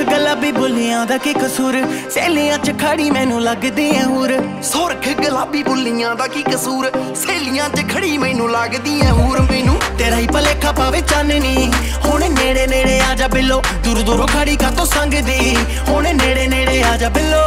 रख गुलाबी बुलियां दा की कसूर, सहेलियां च खड़ी मैनू लगदी ऐ हूर। सो रख गुलाबी बुलियां दा की कसूर, सहेलियां च खड़ी मैनू लगदी ऐ हूर। मैनू तेरा ही भलेखा पावे चाननी, हुण नेड़े नेड़े आजा बिलो, दूर दूरों खड़ी का तो संग दी, हुण नेड़े नेड़े आजा बिलो।